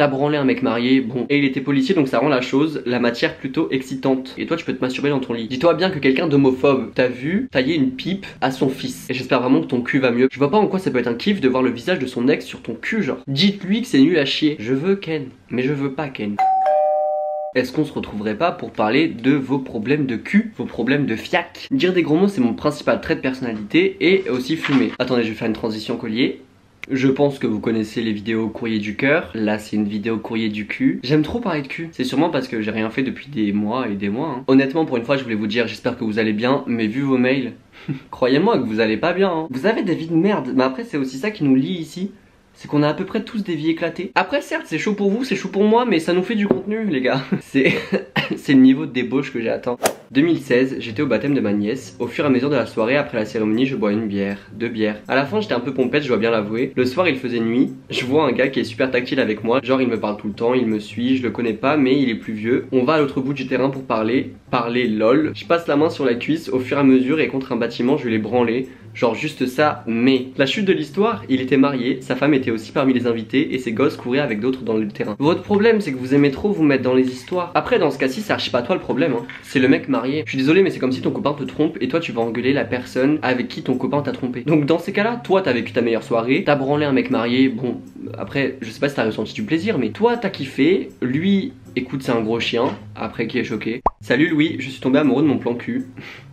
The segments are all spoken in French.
t'as branlé un mec marié, bon. Et il était policier, donc ça rend la chose, la matière plutôt excitante. Et toi, tu peux te masturber dans ton lit. Dis-toi bien que quelqu'un d'homophobe t'a vu tailler une pipe à son fils. Et j'espère vraiment que ton cul va mieux. Je vois pas en quoi ça peut être un kiff de voir le visage de son ex sur ton cul, genre. Dites-lui que c'est nul à chier. Je veux Ken, mais je veux pas Ken. Est-ce qu'on se retrouverait pas pour parler de vos problèmes de cul, vos problèmes de fiac? Dire des gros mots, c'est mon principal trait de personnalité, et aussi fumer. Attendez, je vais faire une transition collier. Je pense que vous connaissez les vidéos courrier du cœur. Là, c'est une vidéo courrier du cul. J'aime trop parler de cul. C'est sûrement parce que j'ai rien fait depuis des mois et des mois. Hein. Honnêtement, pour une fois, je voulais vous dire, j'espère que vous allez bien, mais vu vos mails, croyez-moi que vous allez pas bien. Hein. Vous avez des vies de merde, mais après, c'est aussi ça qui nous lie ici. C'est qu'on a à peu près tous des vies éclatées. Après certes c'est chaud pour vous, c'est chaud pour moi, mais ça nous fait du contenu les gars. C'est le niveau de débauche que j'ai atteint. 2016, j'étais au baptême de ma nièce. Au fur et à mesure de la soirée, après la cérémonie, je bois une bière, deux bières. À la fin j'étais un peu pompette, je dois bien l'avouer. Le soir il faisait nuit, je vois un gars qui est super tactile avec moi. Genre il me parle tout le temps, il me suit, je le connais pas mais il est plus vieux. On va à l'autre bout du terrain pour parler lol. Je passe la main sur la cuisse, au fur et à mesure et contre un bâtiment je l'ai branlé. Genre juste ça, mais... La chute de l'histoire, il était marié, sa femme était aussi parmi les invités et ses gosses couraient avec d'autres dans le terrain. Votre problème, c'est que vous aimez trop vous mettre dans les histoires. Après, dans ce cas-ci, c'est archi pas toi le problème, hein. C'est le mec marié. Je suis désolé, mais c'est comme si ton copain te trompe et toi, tu vas engueuler la personne avec qui ton copain t'a trompé. Donc dans ces cas-là, toi, t'as vécu ta meilleure soirée, t'as branlé un mec marié, bon... Après, je sais pas si t'as ressenti du plaisir, mais toi, t'as kiffé, lui... Écoute, c'est un gros chien, après qui est choqué. Salut Louis, je suis tombé amoureux de mon plan cul.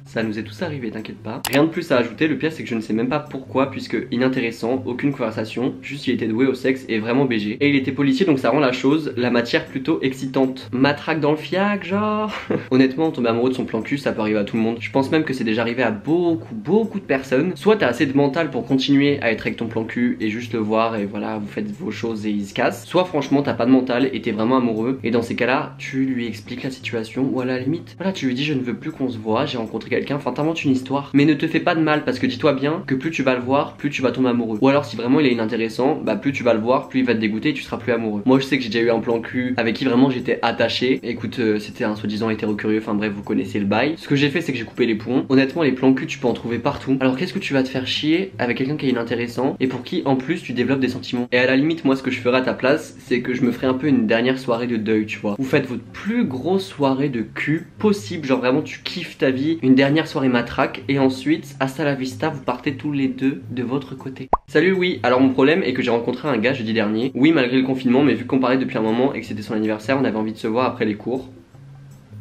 Ça nous est tous arrivé, t'inquiète pas. Rien de plus à ajouter, le pire c'est que je ne sais même pas pourquoi, puisque inintéressant, aucune conversation, juste il était doué au sexe et vraiment BG. Et il était policier donc ça rend la chose, la matière plutôt excitante. Matraque dans le fiac, genre. Honnêtement, tomber amoureux de son plan cul, ça peut arriver à tout le monde. Je pense même que c'est déjà arrivé à beaucoup de personnes. Soit t'as assez de mental pour continuer à être avec ton plan cul et juste le voir et voilà, vous faites vos choses et il se casse. Soit franchement t'as pas de mental et t'es vraiment amoureux. Et dans ces cas-là, tu lui expliques la situation ou à la limite, voilà, tu lui dis je ne veux plus qu'on se voit, j'ai rencontré quelqu'un, enfin t'inventes une histoire. Mais ne te fais pas de mal parce que dis-toi bien que plus tu vas le voir, plus tu vas tomber amoureux. Ou alors si vraiment il est inintéressant, bah plus tu vas le voir, plus il va te dégoûter et tu seras plus amoureux. Moi je sais que j'ai déjà eu un plan cul avec qui vraiment j'étais attaché. Écoute, c'était un soi-disant hétéro-curieux, enfin bref, vous connaissez le bail. Ce que j'ai fait c'est que j'ai coupé les ponts. Honnêtement, les plans cul tu peux en trouver partout. Alors qu'est-ce que tu vas te faire chier avec quelqu'un qui est inintéressant et pour qui en plus tu développes des sentiments. Et à la limite, moi ce que je ferais à ta place, c'est que je me ferais un peu une dernière soirée de deuil, tu vois. Vous faites votre plus grosse soirée de cul possible, genre vraiment tu kiffes ta vie, une dernière soirée matraque et ensuite hasta la vista, vous partez tous les deux de votre côté. Salut oui, alors mon problème est que j'ai rencontré un gars jeudi dernier. Oui, malgré le confinement, mais vu qu'on parlait depuis un moment et que c'était son anniversaire, on avait envie de se voir après les cours.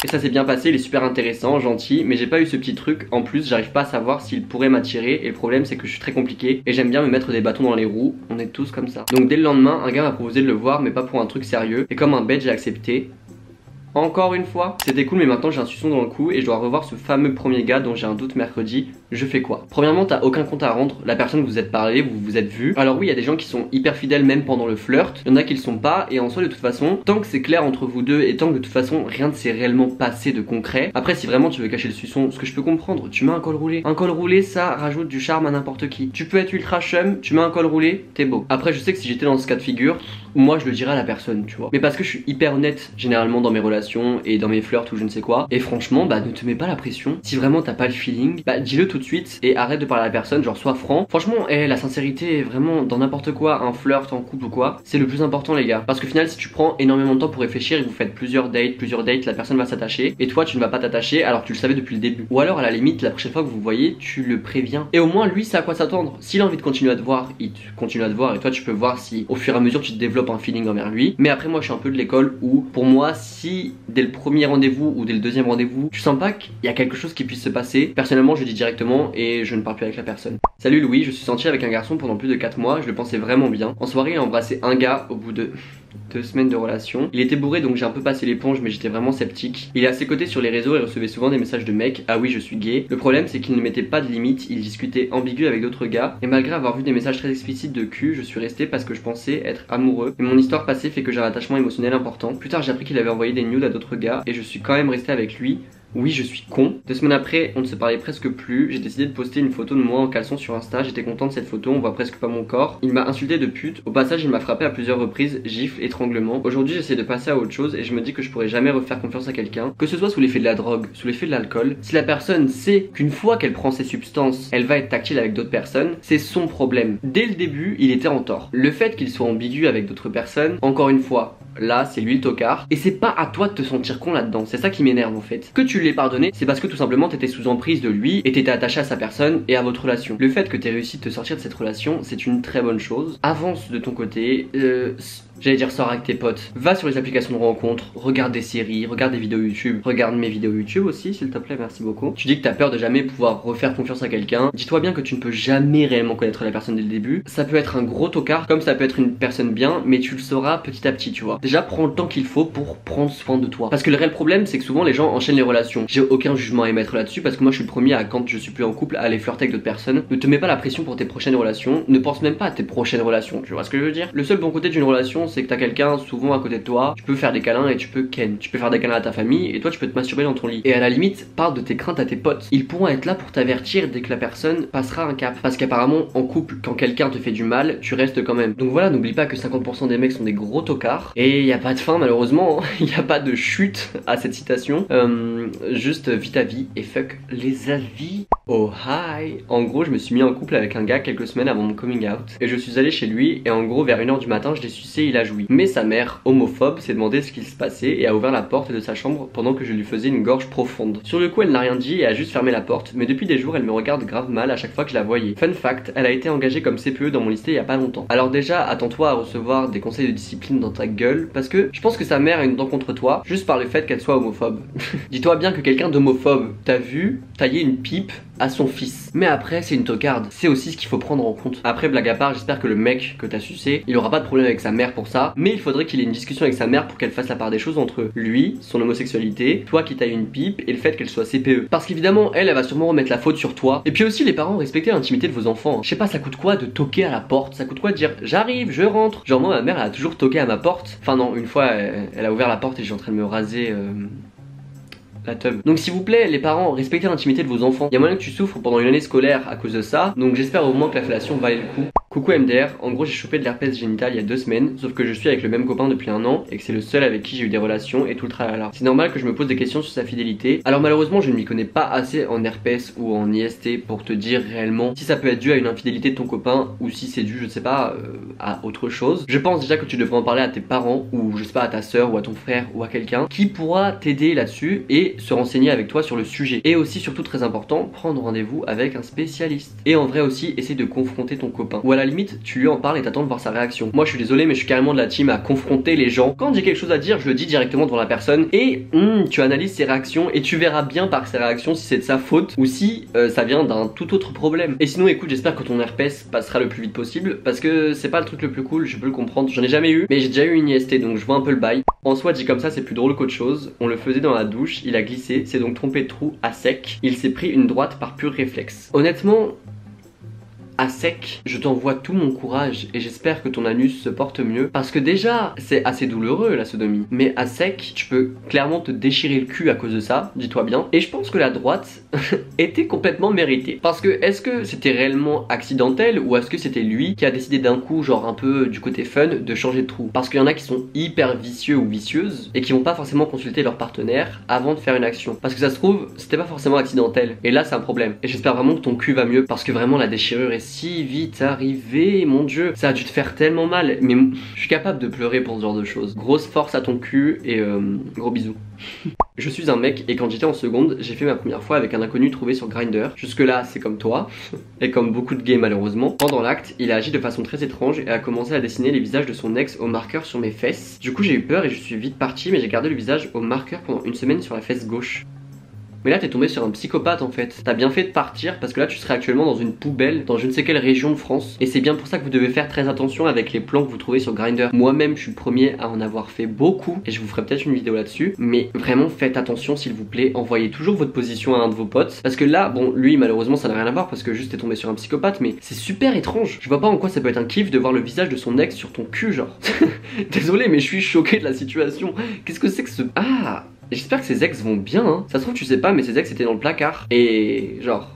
Et ça s'est bien passé, il est super intéressant, gentil, mais j'ai pas eu ce petit truc. En plus, j'arrive pas à savoir s'il pourrait m'attirer et le problème c'est que je suis très compliqué et j'aime bien me mettre des bâtons dans les roues, on est tous comme ça. Donc dès le lendemain, un gars m'a proposé de le voir mais pas pour un truc sérieux et comme un bête, j'ai accepté. Encore une fois, c'était cool mais maintenant j'ai un suçon dans le cou et je dois revoir ce fameux premier gars dont j'ai un doute mercredi, je fais quoi? Premièrement, t'as aucun compte à rendre, la personne vous êtes parlé, vous vous êtes vu. Alors oui, il y a des gens qui sont hyper fidèles même pendant le flirt, il y en a qui le sont pas et en soi de toute façon, tant que c'est clair entre vous deux et tant que de toute façon rien ne s'est réellement passé de concret. Après si vraiment tu veux cacher le suçon, ce que je peux comprendre, tu mets un col roulé. Un col roulé ça rajoute du charme à n'importe qui. Tu peux être ultra chum, tu mets un col roulé, t'es beau. Après je sais que si j'étais dans ce cas de figure, moi je le dirais à la personne, tu vois. Mais parce que je suis hyper honnête généralement dans mes relations et dans mes flirts ou je ne sais quoi. Et franchement, bah ne te mets pas la pression. Si vraiment t'as pas le feeling, bah dis-le tout de suite et arrête de parler à la personne, genre sois franc. Franchement, eh, la sincérité est vraiment dans n'importe quoi, un flirt, en couple ou quoi, c'est le plus important les gars. Parce que au final, si tu prends énormément de temps pour réfléchir et que vous faites plusieurs dates, la personne va s'attacher et toi tu ne vas pas t'attacher alors que tu le savais depuis le début. Ou alors à la limite, la prochaine fois que vous voyez, tu le préviens. Et au moins lui, c'est à quoi s'attendre. S'il a envie de continuer à te voir, il continue à te voir et toi tu peux voir si au fur et à mesure tu te développes un feeling envers lui. Mais après moi je suis un peu de l'école où pour moi si dès le premier rendez-vous ou dès le deuxième rendez-vous tu sens pas qu'il y a quelque chose qui puisse se passer, personnellement je dis directement et je ne parle plus avec la personne. Salut Louis, je suis sorti avec un garçon pendant plus de 4 mois, je le pensais vraiment bien. En soirée il a embrassé un gars au bout de 2 semaines de relation. Il était bourré donc j'ai un peu passé l'éponge mais j'étais vraiment sceptique. Il est à ses côtés sur les réseaux et recevait souvent des messages de mecs, ah oui je suis gay. Le problème c'est qu'il ne mettait pas de limite, il discutait ambigu avec d'autres gars et malgré avoir vu des messages très explicites de cul, je suis resté parce que je pensais être amoureux. Mais mon histoire passée fait que j'ai un attachement émotionnel important. Plus tard j'ai appris qu'il avait envoyé des nudes à d'autres gars et je suis quand même resté avec lui oui je suis con. 2 semaines après on ne se parlait presque plus, j'ai décidé de poster une photo de moi en caleçon sur Insta, j'étais content de cette photo, on voit presque pas mon corps. Il m'a insulté de pute, au passage il m'a frappé à plusieurs reprises, gifles, étranglements. Aujourd'hui j'essaie de passer à autre chose et je me dis que je pourrais jamais refaire confiance à quelqu'un, que ce soit sous l'effet de la drogue, sous l'effet de l'alcool. Si la personne sait qu'une fois qu'elle prend ses substances, elle va être tactile avec d'autres personnes, c'est son problème. Dès le début il était en tort. Le fait qu'il soit ambigu avec d'autres personnes, encore une fois, là c'est lui le tocard et c'est pas à toi de te sentir con là-dedans, c'est ça qui m'énerve en fait. Que tu l'aies pardonné, c'est parce que tout simplement t'étais sous emprise de lui et t'étais attaché à sa personne et à votre relation. Le fait que t'aies réussi de te sortir de cette relation, c'est une très bonne chose. Avance de ton côté, j'allais dire sors avec tes potes, va sur les applications de rencontres, regarde des séries, regarde des vidéos YouTube, regarde mes vidéos YouTube aussi s'il te plaît, merci beaucoup. Tu dis que t'as peur de jamais pouvoir refaire confiance à quelqu'un, dis-toi bien que tu ne peux jamais réellement connaître la personne dès le début, ça peut être un gros tocard comme ça peut être une personne bien, mais tu le sauras petit à petit tu vois. Déjà prends le temps qu'il faut pour prendre soin de toi, parce que le réel problème c'est que souvent les gens enchaînent les relations. J'ai aucun jugement à émettre là-dessus parce que moi je suis le premier à, quand je suis plus en couple, à aller flirter avec d'autres personnes. Ne te mets pas la pression pour tes prochaines relations, ne pense même pas à tes prochaines relations, tu vois ce que je veux dire. Le seul bon côté d'une relation c'est que t'as quelqu'un souvent à côté de toi, tu peux faire des câlins et tu peux ken, tu peux faire des câlins à ta famille et toi tu peux te masturber dans ton lit. Et à la limite parle de tes craintes à tes potes, ils pourront être là pour t'avertir dès que la personne passera un cap, parce qu'apparemment en couple quand quelqu'un te fait du mal tu restes quand même. Donc voilà, n'oublie pas que 50% des mecs sont des gros tocards et y a pas de fin malheureusement, il y a pas de chute à cette citation, juste vis ta vie et fuck les avis. Oh hi. En gros je me suis mis en couple avec un gars quelques semaines avant mon coming out et je suis allé chez lui et en gros vers 1h du matin je l'ai sucé, il a joui. Mais sa mère, homophobe, s'est demandé ce qu'il se passait et a ouvert la porte de sa chambre pendant que je lui faisais une gorge profonde. Sur le coup elle n'a rien dit et a juste fermé la porte, mais depuis des jours elle me regarde grave mal à chaque fois que je la voyais. Fun fact, elle a été engagée comme CPE dans mon lycée il y a pas longtemps. Alors déjà attends-toi à recevoir des conseils de discipline dans ta gueule, parce que je pense que sa mère a une dent contre toi juste par le fait qu'elle soit homophobe. Dis-toi bien que quelqu'un d'homophobe t'a vu tailler une pipe à son fils, mais après c'est une tocarde, c'est aussi ce qu'il faut prendre en compte. Après blague à part, j'espère que le mec que t'as sucé il aura pas de problème avec sa mère pour ça, mais il faudrait qu'il ait une discussion avec sa mère pour qu'elle fasse la part des choses entre eux. Lui, son homosexualité, toi qui taille une pipe et le fait qu'elle soit CPE, parce qu'évidemment elle va sûrement remettre la faute sur toi. Et puis aussi les parents, respectez l'intimité de vos enfants. Je sais pas, ça coûte quoi de toquer à la porte, ça coûte quoi de dire j'arrive, je rentre. Genre moi ma mère elle a toujours toqué à ma porte, enfin non, une fois elle a ouvert la porte et j'étais en train de me raser la teub. Donc s'il vous plaît les parents, respectez l'intimité de vos enfants. Il y a moyen que tu souffres pendant une année scolaire à cause de ça, donc j'espère au moins que la fellation valait le coup. Coucou MDR, en gros j'ai chopé de l'herpès génital il y a 2 semaines, sauf que je suis avec le même copain depuis 1 an et que c'est le seul avec qui j'ai eu des relations et tout le tralala. C'est normal que je me pose des questions sur sa fidélité. Alors malheureusement je ne m'y connais pas assez en herpès ou en IST pour te dire réellement si ça peut être dû à une infidélité de ton copain ou si c'est dû, je sais pas, à autre chose. Je pense déjà que tu devrais en parler à tes parents ou je sais pas, à ta soeur ou à ton frère ou à quelqu'un qui pourra t'aider là-dessus et se renseigner avec toi sur le sujet. Et aussi surtout très important, prendre rendez-vous avec un spécialiste. Et en vrai aussi essayer de confronter ton copain. Ou à la limite tu lui en parles et t'attends de voir sa réaction. Moi je suis désolé mais je suis carrément de la team à confronter les gens. Quand j'ai quelque chose à dire je le dis directement devant la personne et tu analyses ses réactions et tu verras bien par ses réactions si c'est de sa faute ou si ça vient d'un tout autre problème. Et sinon écoute, j'espère que ton herpès passera le plus vite possible parce que c'est pas le truc le plus cool, je peux le comprendre, j'en ai jamais eu mais j'ai déjà eu une IST donc je vois un peu le bail. En soi dit comme ça c'est plus drôle qu'autre chose, on le faisait dans la douche, il a glissé, s'est donc trompé de trou à sec, il s'est pris une droite par pur réflexe. Honnêtement à sec, je t'envoie tout mon courage et j'espère que ton anus se porte mieux, parce que déjà c'est assez douloureux la sodomie, mais à sec tu peux clairement te déchirer le cul à cause de ça, dis-toi bien. Et je pense que la droite était complètement méritée, parce que est-ce que c'était réellement accidentel ou est-ce que c'était lui qui a décidé d'un coup, genre un peu du côté fun, de changer de trou? Parce qu'il y en a qui sont hyper vicieux ou vicieuses et qui vont pas forcément consulter leur partenaire avant de faire une action, parce que ça se trouve c'était pas forcément accidentel et là c'est un problème. Et j'espère vraiment que ton cul va mieux, parce que vraiment la déchirure est si vite arrivé, mon dieu, ça a dû te faire tellement mal, mais je suis capable de pleurer pour ce genre de choses. Grosse force à ton cul et gros bisous. Je suis un mec et quand j'étais en seconde, j'ai fait ma première fois avec un inconnu trouvé sur Grindr. Jusque là c'est comme toi et comme beaucoup de gays malheureusement. Pendant l'acte, il a agi de façon très étrange et a commencé à dessiner les visages de son ex au marqueur sur mes fesses. Du coup j'ai eu peur et je suis vite parti, mais j'ai gardé le visage au marqueur pendant 1 semaine sur la fesse gauche. Mais là t'es tombé sur un psychopathe en fait. T'as bien fait de partir parce que là tu serais actuellement dans une poubelle, dans je ne sais quelle région de France. Et c'est bien pour ça que vous devez faire très attention avec les plans que vous trouvez sur Grindr. Moi-même je suis le premier à en avoir fait beaucoup et je vous ferai peut-être une vidéo là-dessus. Mais vraiment faites attention s'il vous plaît, envoyez toujours votre position à un de vos potes. Parce que là, bon lui malheureusement ça n'a rien à voir parce que juste t'es tombé sur un psychopathe, mais c'est super étrange. Je vois pas en quoi ça peut être un kiff de voir le visage de son ex sur ton cul genre. Désolé mais je suis choqué de la situation. Qu'est-ce que c'est que ce... Ah J'espère que ses ex vont bien, hein. Ça se trouve tu sais pas mais ses ex étaient dans le placard. Et genre,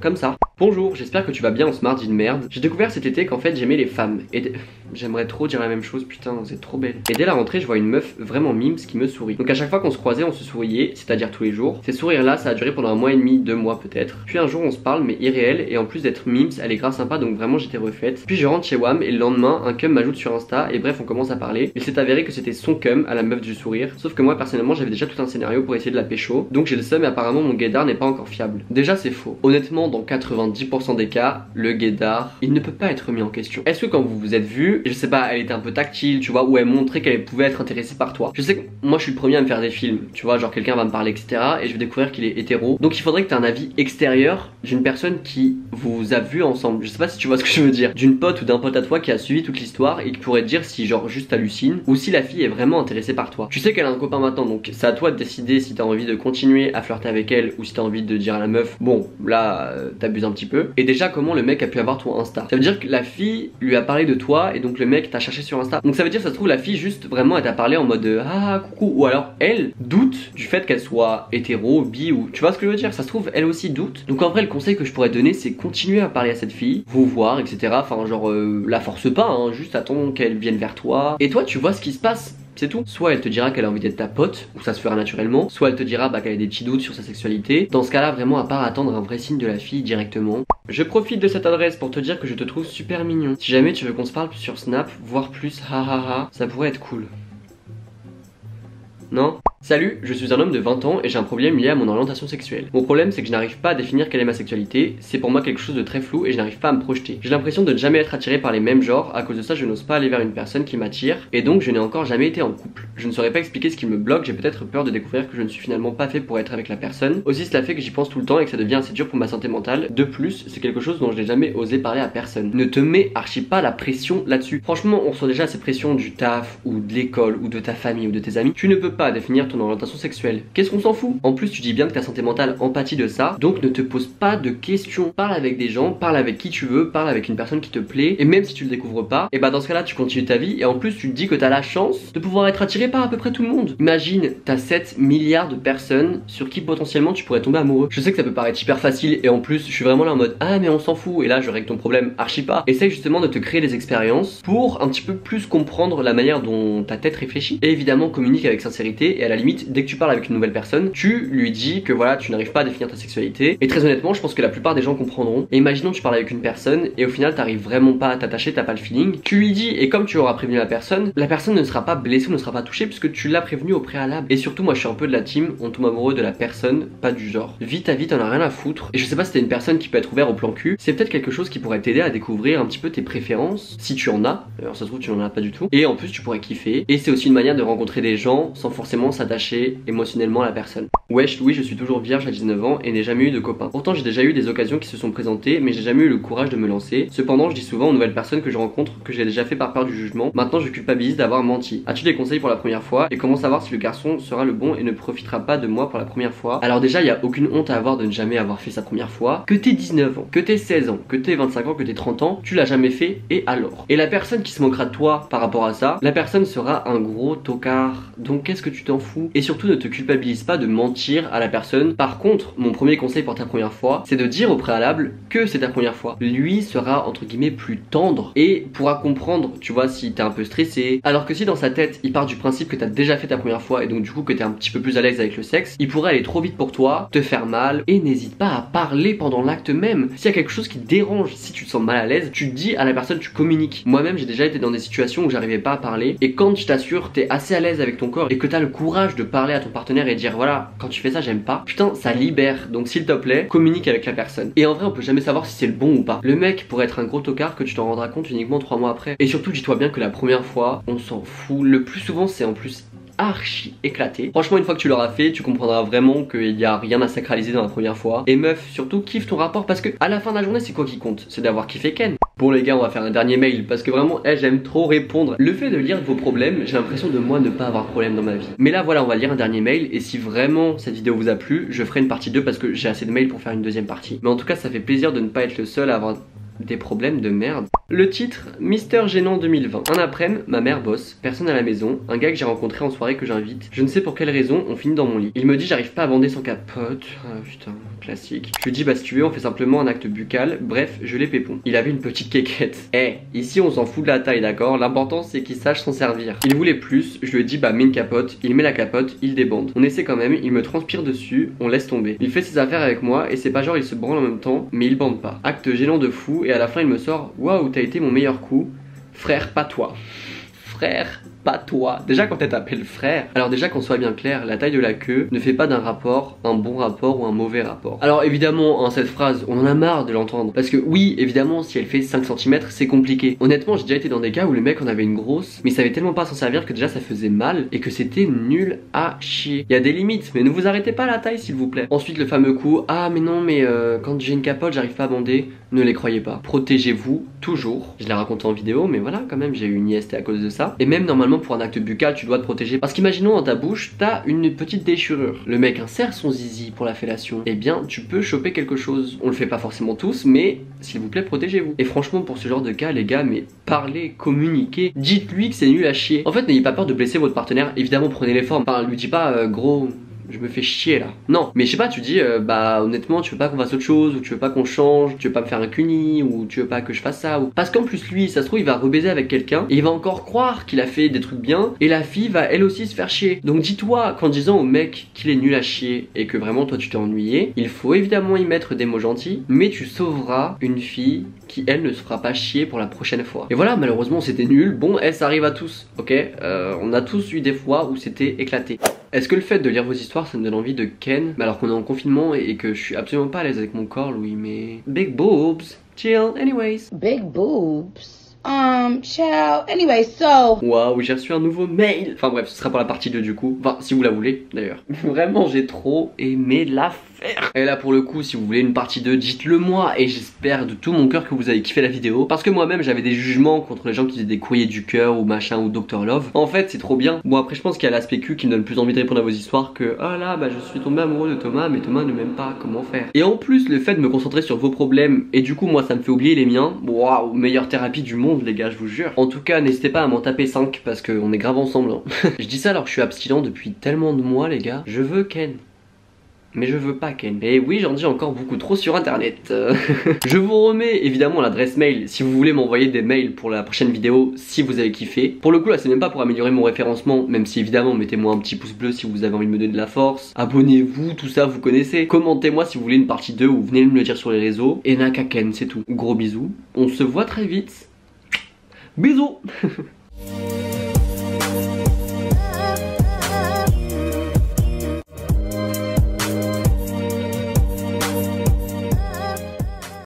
comme ça. Bonjour, j'espère que tu vas bien en ce mardi de merde. J'ai découvert cet été qu'en fait j'aimais les femmes. Et j'aimerais trop dire la même chose, putain, vous êtes trop belle. Et dès la rentrée, je vois une meuf vraiment mimes qui me sourit. Donc à chaque fois qu'on se croisait, on se souriait, c'est-à-dire tous les jours. Ces sourires-là, ça a duré pendant 1 mois et demi, 2 mois peut-être. Puis un jour, on se parle, mais irréel. Et en plus d'être mimes, elle est grave sympa, donc vraiment j'étais refaite. Puis je rentre chez Wam et le lendemain, un cum m'ajoute sur Insta. Et bref, on commence à parler. Il s'est avéré que c'était son cum à la meuf du sourire. Sauf que moi, personnellement, j'avais déjà tout un scénario pour essayer de la pécho. Donc j'ai le seum et apparemment, mon guédard n'est pas encore fiable. Déjà, c'est faux. Honnêtement, dans 90% des cas, le guédard, il ne peut pas être remis en question. Est-ce que quand vous vous êtes vu, je sais pas, elle était un peu tactile, tu vois, ou elle montrait qu'elle pouvait être intéressée par toi. Je sais que moi je suis le premier à me faire des films, tu vois, genre quelqu'un va me parler, etc. Et je vais découvrir qu'il est hétéro. Donc il faudrait que tu aies un avis extérieur d'une personne qui vous a vu ensemble. Je sais pas si tu vois ce que je veux dire. D'une pote ou d'un pote à toi qui a suivi toute l'histoire et qui pourrait te dire si genre juste hallucine ou si la fille est vraiment intéressée par toi. Tu sais qu'elle a un copain maintenant, donc c'est à toi de décider si t'as envie de continuer à flirter avec elle ou si t'as envie de dire à la meuf, bon, là, t'abuses un petit peu. Et déjà, comment le mec a pu avoir ton Insta? Ça veut dire que la fille lui a parlé de toi et donc le mec t'a cherché sur Insta. Donc ça veut dire, ça se trouve, la fille juste vraiment elle t'a parlé en mode ah coucou, ou alors elle doute du fait qu'elle soit hétéro, bi, ou tu vois ce que je veux dire. Ça se trouve elle aussi doute. Donc en vrai, le conseil que je pourrais donner, c'est continuer à parler à cette fille, vous voir, etc. Enfin genre la force pas, hein, juste attends qu'elle vienne vers toi et toi tu vois ce qui se passe. C'est tout. Soit elle te dira qu'elle a envie d'être ta pote, ou ça se fera naturellement. Soit elle te dira bah, qu'elle a des petits doutes sur sa sexualité. Dans ce cas là, vraiment à part attendre un vrai signe de la fille directement. Je profite de cette adresse pour te dire que je te trouve super mignon. Si jamais tu veux qu'on se parle sur Snap, voire plus, hahaha, ça pourrait être cool. Non ? Salut, je suis un homme de 20 ans et j'ai un problème lié à mon orientation sexuelle. Mon problème, c'est que je n'arrive pas à définir quelle est ma sexualité. C'est pour moi quelque chose de très flou et je n'arrive pas à me projeter. J'ai l'impression de ne jamais être attiré par les mêmes genres. À cause de ça, je n'ose pas aller vers une personne qui m'attire et donc je n'ai encore jamais été en couple. Je ne saurais pas expliquer ce qui me bloque. J'ai peut-être peur de découvrir que je ne suis finalement pas fait pour être avec la personne. Aussi, cela fait que j'y pense tout le temps et que ça devient assez dur pour ma santé mentale. De plus, c'est quelque chose dont je n'ai jamais osé parler à personne. Ne te mets archi pas la pression là-dessus. Franchement, on ressent déjà ces pressions du taf ou de l'école ou de ta famille ou de tes amis. Tu ne peux pas définir ton orientation sexuelle. Qu'est-ce qu'on s'en fout? En plus, tu dis bien que ta santé mentale empathie de ça, donc ne te pose pas de questions. Parle avec des gens, parle avec qui tu veux, parle avec une personne qui te plaît, et même si tu le découvres pas, et bah dans ce cas-là, tu continues ta vie, et en plus, tu te dis que t'as la chance de pouvoir être attiré par à peu près tout le monde. Imagine, t'as 7 milliards de personnes sur qui potentiellement tu pourrais tomber amoureux. Je sais que ça peut paraître hyper facile, et en plus, je suis vraiment là en mode ah, mais on s'en fout, et là, je règle ton problème archi pas. Essaye justement de te créer des expériences pour un petit peu plus comprendre la manière dont ta tête réfléchit, et évidemment, communique avec sincérité, et à la limite, dès que tu parles avec une nouvelle personne, tu lui dis que voilà, tu n'arrives pas à définir ta sexualité. Et très honnêtement, je pense que la plupart des gens comprendront. Et imaginons que tu parles avec une personne et au final, t'arrives vraiment pas à t'attacher, t'as pas le feeling. Tu lui dis, et comme tu auras prévenu la personne ne sera pas blessée ou ne sera pas touchée puisque tu l'as prévenu au préalable. Et surtout, moi je suis un peu de la team, on tombe amoureux de la personne, pas du genre. Vite à vite, t'en as rien à foutre. Et je sais pas si t'es une personne qui peut être ouverte au plan cul, c'est peut-être quelque chose qui pourrait t'aider à découvrir un petit peu tes préférences, si tu en as. Alors ça se trouve, tu n'en as pas du tout. Et en plus, tu pourrais kiffer. Et c'est aussi une manière de rencontrer des gens sans forcément s'attacher émotionnellement à la personne. Wesh, Louis, je suis toujours vierge à 19 ans et n'ai jamais eu de copain. Pourtant, j'ai déjà eu des occasions qui se sont présentées, mais j'ai jamais eu le courage de me lancer. Cependant, je dis souvent aux nouvelles personnes que je rencontre que j'ai déjà fait par peur du jugement. Maintenant, je culpabilise d'avoir menti. As-tu des conseils pour la première fois? Et comment savoir si le garçon sera le bon et ne profitera pas de moi pour la première fois? Alors déjà, il n'y a aucune honte à avoir de ne jamais avoir fait sa première fois. Que t'aies 19 ans, que t'aies 16 ans, que t'aies 25 ans, que t'aies 30 ans, tu l'as jamais fait et alors? Et la personne qui se moquera de toi par rapport à ça, la personne sera un gros tocard. Donc qu'est-ce que tu t'en fous? Et surtout, ne te culpabilise pas de mentir à la personne. Par contre, mon premier conseil pour ta première fois, c'est de dire au préalable que c'est ta première fois. Lui sera entre guillemets plus tendre et pourra comprendre, tu vois, si t'es un peu stressé. Alors que si dans sa tête, il part du principe que t'as déjà fait ta première fois et donc du coup que t'es un petit peu plus à l'aise avec le sexe, il pourrait aller trop vite pour toi, te faire mal. Et n'hésite pas à parler pendant l'acte même. S'il y a quelque chose qui te dérange, si tu te sens mal à l'aise, tu dis à la personne, tu communiques. Moi-même, j'ai déjà été dans des situations où j'arrivais pas à parler. Et quand tu t'assures, t'es assez à l'aise avec ton corps et que t'as le courage de parler à ton partenaire et dire voilà, quand tu fais ça, j'aime pas, putain, ça libère. Donc s'il te plaît, communique avec la personne. Et en vrai, on peut jamais savoir si c'est le bon ou pas. Le mec pourrait être un gros tocard que tu t'en rendras compte uniquement 3 mois après. Et surtout, dis-toi bien que la première fois, on s'en fout. Le plus souvent, c'est en plus archi éclaté. Franchement, une fois que tu l'auras fait, tu comprendras vraiment qu'il n'y a rien à sacraliser dans la première fois. Et meuf, surtout kiffe ton rapport parce que à la fin de la journée, c'est quoi qui compte? C'est d'avoir kiffé Ken. Bon les gars, on va faire un dernier mail parce que vraiment, j'aime trop répondre. Le fait de lire vos problèmes, j'ai l'impression de moi ne pas avoir de problème dans ma vie. Mais là voilà, on va lire un dernier mail et si vraiment cette vidéo vous a plu, je ferai une partie 2 parce que j'ai assez de mails pour faire une deuxième partie. Mais en tout cas, ça fait plaisir de ne pas être le seul à avoir des problèmes de merde. Le titre, Mister Gênant 2020. Un après-midi, ma mère bosse, personne à la maison, un gars que j'ai rencontré en soirée que j'invite. Je ne sais pour quelle raison, on finit dans mon lit. Il me dit j'arrive pas à bander sans capote. Ah putain, classique. Je lui dis bah si tu veux, on fait simplement un acte buccal. Bref, je les pépons. Il avait une petite quéquette. Ici on s'en fout de la taille, d'accord? L'important c'est qu'il sache s'en servir. Il voulait plus, je lui dis bah mets une capote. Il met la capote, il débande. On essaie quand même, il me transpire dessus, on laisse tomber. Il fait ses affaires avec moi et c'est pas genre il se branle en même temps, mais il bande pas. Acte gênant de fou et à la fin il me sort waouh, t'as été mon meilleur coup, frère, pas toi. Frère, pas toi. Déjà quand elle t'appelle frère, alors déjà qu'on soit bien clair, la taille de la queue ne fait pas d'un rapport un bon rapport ou un mauvais rapport. Alors évidemment, hein, cette phrase, on en a marre de l'entendre. Parce que oui, évidemment, si elle fait 5 cm, c'est compliqué. Honnêtement, j'ai déjà été dans des cas où le mec en avait une grosse, mais il savait tellement pas s'en servir que déjà ça faisait mal et que c'était nul à chier. Il y a des limites, mais ne vous arrêtez pas à la taille s'il vous plaît. Ensuite, le fameux coup, ah mais non, mais quand j'ai une capote, j'arrive pas à bander, ne les croyez pas. Protégez-vous toujours. Je l'ai raconté en vidéo, mais voilà, quand même, j'ai eu une IST à cause de ça. Et même normalement, pour un acte buccal, tu dois te protéger. Parce qu'imaginons dans ta bouche, t'as une petite déchirure. Le mec insère son zizi pour la fellation. Eh bien, tu peux choper quelque chose. On le fait pas forcément tous, mais s'il vous plaît, protégez-vous. Et franchement, pour ce genre de cas, les gars, mais parlez, communiquez. Dites-lui que c'est nul à chier. En fait, n'ayez pas peur de blesser votre partenaire. Évidemment, prenez les formes. Enfin, lui dis pas gros, je me fais chier là. Non, mais je sais pas, tu dis bah honnêtement tu veux pas qu'on fasse autre chose, ou tu veux pas qu'on change, tu veux pas me faire un cuni, ou tu veux pas que je fasse ça, ou... Parce qu'en plus lui ça se trouve il va rebaiser avec quelqu'un et il va encore croire qu'il a fait des trucs bien et la fille va elle aussi se faire chier. Donc dis-toi qu'en disant au mec qu'il est nul à chier et que vraiment toi tu t'es ennuyé, il faut évidemment y mettre des mots gentils, mais tu sauveras une fille qui elle ne se fera pas chier pour la prochaine fois. Et voilà, malheureusement c'était nul, bon ça arrive à tous, ok, on a tous eu des fois où c'était éclaté. Est-ce que le fait de lire vos histoires ça me donne envie de ken, mais alors qu'on est en confinement et que je suis absolument pas à l'aise avec mon corps, Louis, mais... Big boobs, chill, anyways. Big boobs. Ciao. Anyway, so. Waouh, j'ai reçu un nouveau mail. Enfin bref, ce sera pour la partie 2 du coup. Enfin, si vous la voulez, d'ailleurs. Vraiment, j'ai trop aimé l'affaire. Et là, pour le coup, si vous voulez une partie 2, dites-le moi. Et j'espère de tout mon cœur que vous avez kiffé la vidéo. Parce que moi-même, j'avais des jugements contre les gens qui faisaient des courriers du cœur ou machin ou Dr Love. En fait, c'est trop bien. Bon, après, je pense qu'il y a l'aspect cul qui me donne plus envie de répondre à vos histoires que ah là, bah je suis tombé amoureux de Thomas, mais Thomas ne m'aime pas. Comment faire? Et en plus, le fait de me concentrer sur vos problèmes et du coup, moi, ça me fait oublier les miens. Waouh, meilleure thérapie du monde. Les gars, je vous jure. En tout cas, n'hésitez pas à m'en taper 5 parce qu'on est grave ensemble. Hein. Je dis ça alors que je suis abstinent depuis tellement de mois, les gars. Je veux ken. Mais je veux pas ken. Et oui, j'en dis encore beaucoup trop sur internet. Je vous remets évidemment l'adresse mail si vous voulez m'envoyer des mails pour la prochaine vidéo si vous avez kiffé. Pour le coup là c'est même pas pour améliorer mon référencement, même si évidemment mettez-moi un petit pouce bleu si vous avez envie de me donner de la force. Abonnez-vous, tout ça vous connaissez. Commentez-moi si vous voulez une partie 2 ou venez me le dire sur les réseaux. Et naka ken, c'est tout. Gros bisous. On se voit très vite. Bisous.